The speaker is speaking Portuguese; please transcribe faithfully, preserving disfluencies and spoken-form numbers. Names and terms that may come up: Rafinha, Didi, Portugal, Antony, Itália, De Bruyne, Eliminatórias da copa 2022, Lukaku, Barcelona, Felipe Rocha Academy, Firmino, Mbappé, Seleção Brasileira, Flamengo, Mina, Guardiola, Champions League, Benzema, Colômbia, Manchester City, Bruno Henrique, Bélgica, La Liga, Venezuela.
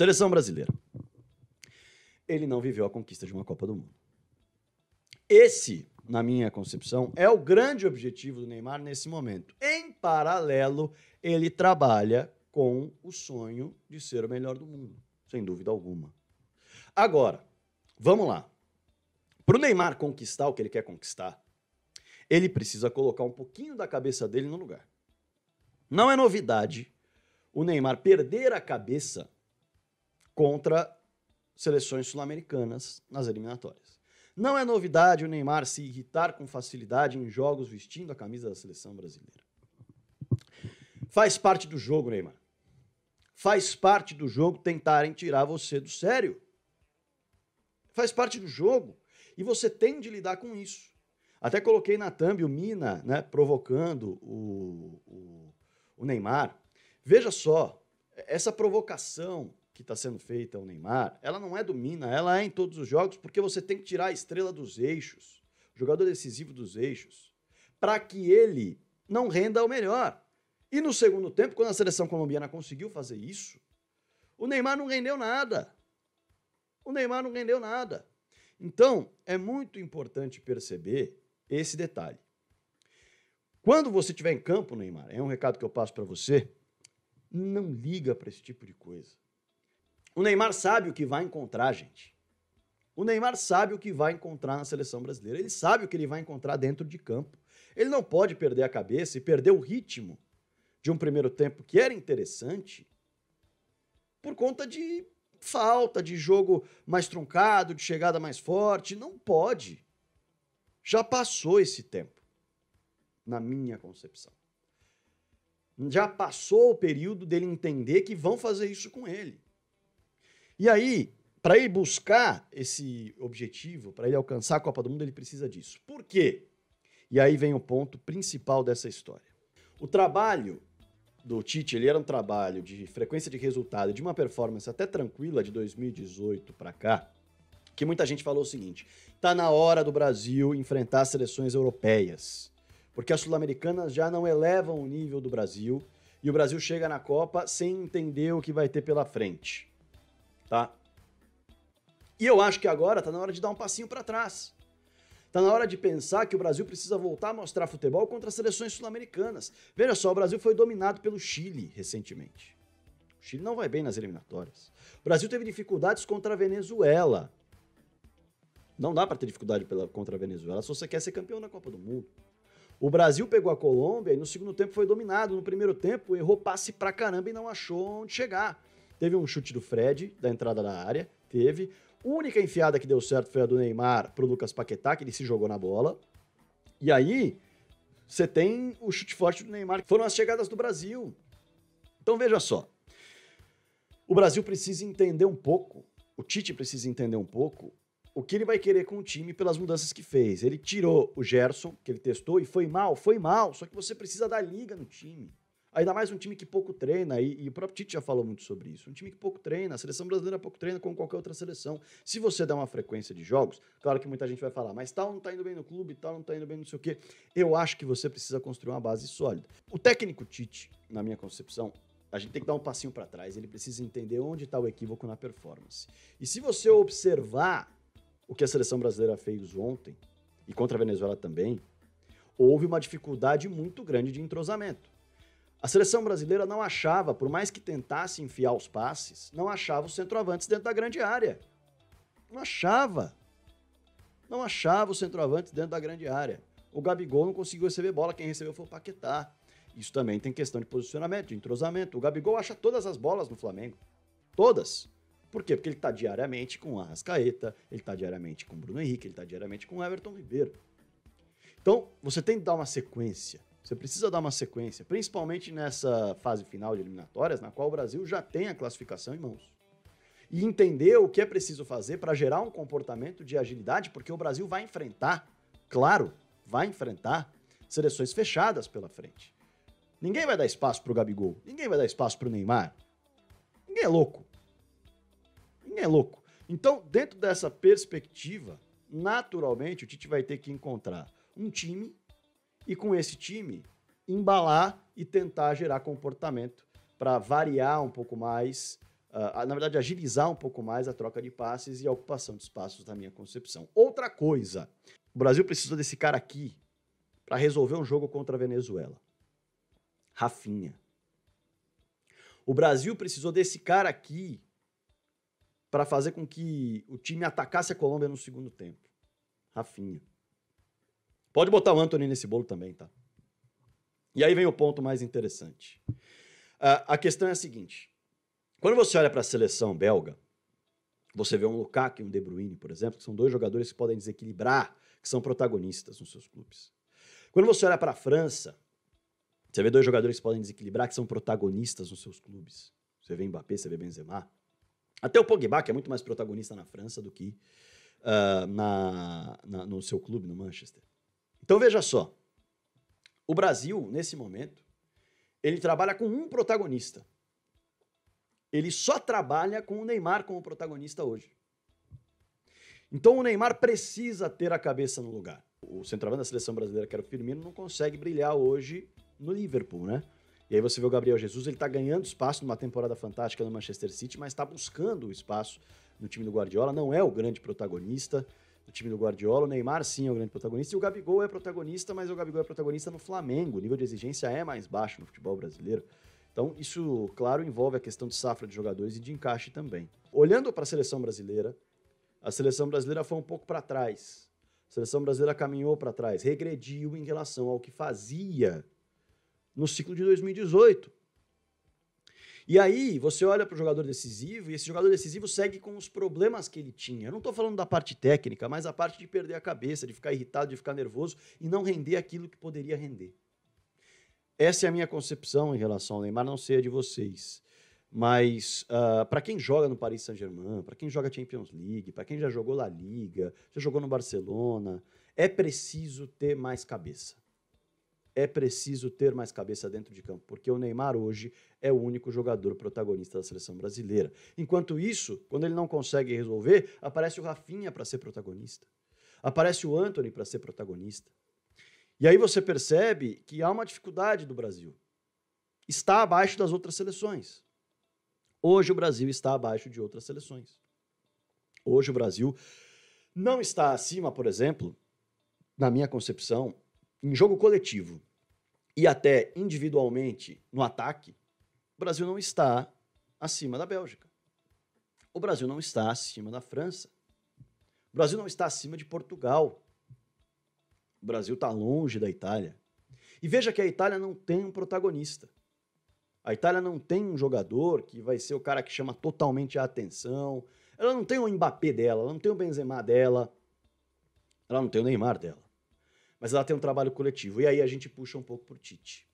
Seleção brasileira. Ele não viveu a conquista de uma Copa do Mundo. Esse, na minha concepção, é o grande objetivo do Neymar nesse momento. Em paralelo, ele trabalha com o sonho de ser o melhor do mundo, sem dúvida alguma. Agora, vamos lá. Para o Neymar conquistar o que ele quer conquistar, ele precisa colocar um pouquinho da cabeça dele no lugar. Não é novidade o Neymar perder a cabeça contra seleções sul-americanas nas eliminatórias. Não é novidade o Neymar se irritar com facilidade em jogos vestindo a camisa da seleção brasileira. Faz parte do jogo, Neymar. Faz parte do jogo tentarem tirar você do sério. Faz parte do jogo. E você tem de lidar com isso. Até coloquei na thumb o Mina, né, provocando o, o, o Neymar. Veja só, essa provocação que está sendo feita ao Neymar, ela não é do Mina, ela é em todos os jogos, porque você tem que tirar a estrela dos eixos, o jogador decisivo dos eixos, para que ele não renda o melhor. E no segundo tempo, quando a seleção colombiana conseguiu fazer isso, o Neymar não rendeu nada. O Neymar não rendeu nada. Então, é muito importante perceber esse detalhe. Quando você estiver em campo, Neymar, é um recado que eu passo para você, não liga para esse tipo de coisa. O Neymar sabe o que vai encontrar, gente. O Neymar sabe o que vai encontrar na seleção brasileira. Ele sabe o que ele vai encontrar dentro de campo. Ele não pode perder a cabeça e perder o ritmo de um primeiro tempo que era interessante por conta de falta, de jogo mais truncado, de chegada mais forte. Não pode. Já passou esse tempo, na minha concepção. Já passou o período dele entender que vão fazer isso com ele. E aí, para ele buscar esse objetivo, para ele alcançar a Copa do Mundo, ele precisa disso. Por quê? E aí vem o ponto principal dessa história. O trabalho do Tite, ele era um trabalho de frequência de resultado, de uma performance até tranquila de dois mil e dezoito para cá, que muita gente falou o seguinte: tá na hora do Brasil enfrentar seleções europeias, porque as sul-americanas já não elevam o nível do Brasil e o Brasil chega na Copa sem entender o que vai ter pela frente. Tá? E eu acho que agora tá na hora de dar um passinho para trás. Tá na hora de pensar que o Brasil precisa voltar a mostrar futebol contra as seleções sul-americanas. Veja só, o Brasil foi dominado pelo Chile recentemente. O Chile não vai bem nas eliminatórias. O Brasil teve dificuldades contra a Venezuela. Não dá para ter dificuldade pela, contra a Venezuela se você quer ser campeão da Copa do Mundo. O Brasil pegou a Colômbia e no segundo tempo foi dominado. No primeiro tempo errou passe pra caramba e não achou onde chegar. Teve um chute do Fred, da entrada da área, teve. A única enfiada que deu certo foi a do Neymar pro Lucas Paquetá, que ele se jogou na bola. E aí, você tem o chute forte do Neymar, que foram as chegadas do Brasil. Então veja só, o Brasil precisa entender um pouco, o Tite precisa entender um pouco o que ele vai querer com o time pelas mudanças que fez. Ele tirou o Gerson, que ele testou, e foi mal, foi mal, só que você precisa dar liga no time. Ainda mais um time que pouco treina, e, e o próprio Tite já falou muito sobre isso, um time que pouco treina, a seleção brasileira pouco treina como qualquer outra seleção. Se você der uma frequência de jogos, claro que muita gente vai falar, mas tal não tá indo bem no clube, tal não tá indo bem não sei o quê. Eu acho que você precisa construir uma base sólida. O técnico Tite, na minha concepção, a gente tem que dar um passinho para trás, ele precisa entender onde tá o equívoco na performance. E se você observar o que a seleção brasileira fez ontem, e contra a Venezuela também, houve uma dificuldade muito grande de entrosamento. A seleção brasileira não achava, por mais que tentasse enfiar os passes, não achava os centroavantes dentro da grande área. Não achava. Não achava os centroavantes dentro da grande área. O Gabigol não conseguiu receber bola, quem recebeu foi o Paquetá. Isso também tem questão de posicionamento, de entrosamento. O Gabigol acha todas as bolas no Flamengo. Todas. Por quê? Porque ele está diariamente com o Arrascaeta, ele está diariamente com o Bruno Henrique, ele está diariamente com o Everton Ribeiro. Então, você tem que dar uma sequência. Você precisa dar uma sequência, principalmente nessa fase final de eliminatórias, na qual o Brasil já tem a classificação em mãos. E entender o que é preciso fazer para gerar um comportamento de agilidade, porque o Brasil vai enfrentar, claro, vai enfrentar seleções fechadas pela frente. Ninguém vai dar espaço para o Gabigol, ninguém vai dar espaço para o Neymar. Ninguém é louco. Ninguém é louco. Então, dentro dessa perspectiva, naturalmente o Tite vai ter que encontrar um time e com esse time, embalar e tentar gerar comportamento para variar um pouco mais Uh, na verdade, agilizar um pouco mais a troca de passes e a ocupação de espaços, na minha concepção. Outra coisa, o Brasil precisou desse cara aqui para resolver um jogo contra a Venezuela. Rafinha. O Brasil precisou desse cara aqui para fazer com que o time atacasse a Colômbia no segundo tempo. Rafinha. Pode botar o Antony nesse bolo também, tá? E aí vem o ponto mais interessante. Uh, a questão é a seguinte. Quando você olha para a seleção belga, você vê um Lukaku e um De Bruyne, por exemplo, que são dois jogadores que podem desequilibrar, que são protagonistas nos seus clubes. Quando você olha para a França, você vê dois jogadores que podem desequilibrar, que são protagonistas nos seus clubes. Você vê Mbappé, você vê Benzema. Até o Pogba, que é muito mais protagonista na França do que uh, na, na, no seu clube, no Manchester. Então veja só, o Brasil, nesse momento, ele trabalha com um protagonista. Ele só trabalha com o Neymar como protagonista hoje. Então o Neymar precisa ter a cabeça no lugar. O centroavante da seleção brasileira, que era o Firmino, não consegue brilhar hoje no Liverpool, né? E aí você vê o Gabriel Jesus, ele tá ganhando espaço numa temporada fantástica no Manchester City, mas tá buscando o espaço no time do Guardiola, não é o grande protagonista do time do Guardiola. O Neymar, sim, é o grande protagonista, e o Gabigol é protagonista, mas o Gabigol é protagonista no Flamengo. O nível de exigência é mais baixo no futebol brasileiro. Então, isso, claro, envolve a questão de safra de jogadores e de encaixe também. Olhando para a seleção brasileira, a seleção brasileira foi um pouco para trás. A seleção brasileira caminhou para trás, regrediu em relação ao que fazia no ciclo de dois mil e dezoito. E aí, você olha para o jogador decisivo, e esse jogador decisivo segue com os problemas que ele tinha. Eu não estou falando da parte técnica, mas a parte de perder a cabeça, de ficar irritado, de ficar nervoso e não render aquilo que poderia render. Essa é a minha concepção em relação ao Neymar, não sei a de vocês, mas uh, para quem joga no Paris Saint-Germain, para quem joga Champions League, para quem já jogou La Liga, já jogou no Barcelona, é preciso ter mais cabeça. É preciso ter mais cabeça dentro de campo, porque o Neymar hoje é o único jogador protagonista da seleção brasileira. Enquanto isso, quando ele não consegue resolver, aparece o Rafinha para ser protagonista, aparece o Antony para ser protagonista. E aí você percebe que há uma dificuldade do Brasil. Está abaixo das outras seleções. Hoje o Brasil está abaixo de outras seleções. Hoje o Brasil não está acima, por exemplo, na minha concepção, em jogo coletivo e até individualmente no ataque, o Brasil não está acima da Bélgica. O Brasil não está acima da França. O Brasil não está acima de Portugal. O Brasil está longe da Itália. E veja que a Itália não tem um protagonista. A Itália não tem um jogador que vai ser o cara que chama totalmente a atenção. Ela não tem o Mbappé dela, ela não tem o Benzema dela, ela não tem o Neymar dela. Mas ela tem um trabalho coletivo. E aí a gente puxa um pouco para o Tite.